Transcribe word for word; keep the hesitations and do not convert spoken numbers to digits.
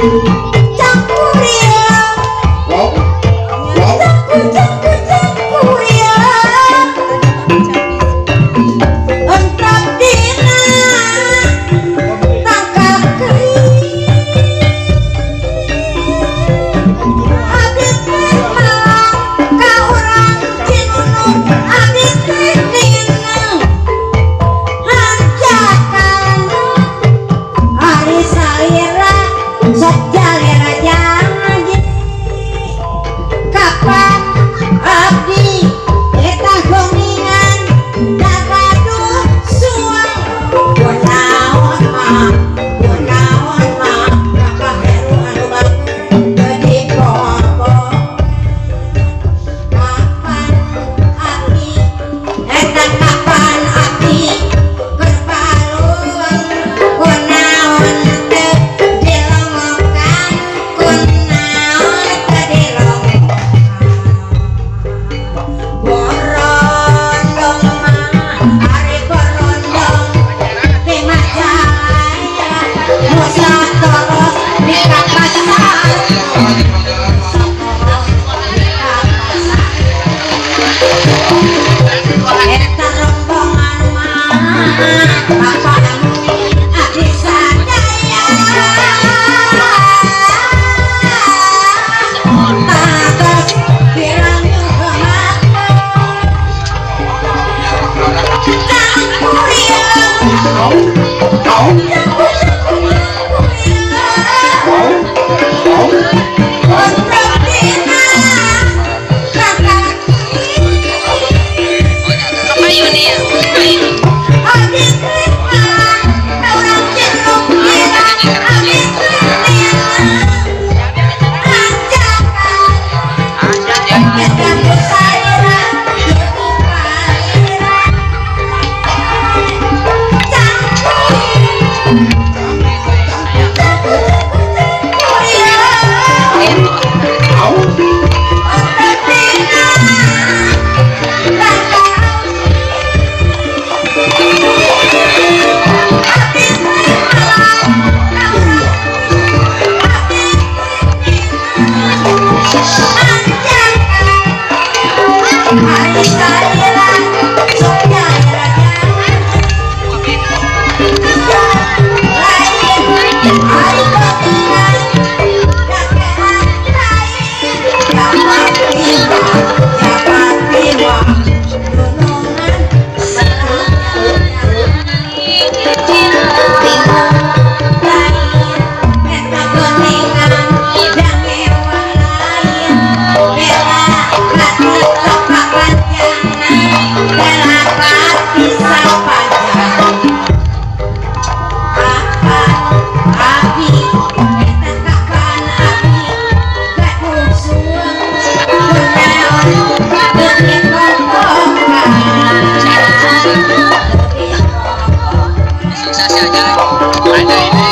Hãy subscribe cho kênh Ghiền Mì Gõ để không bỏ lỡ những video hấp dẫn.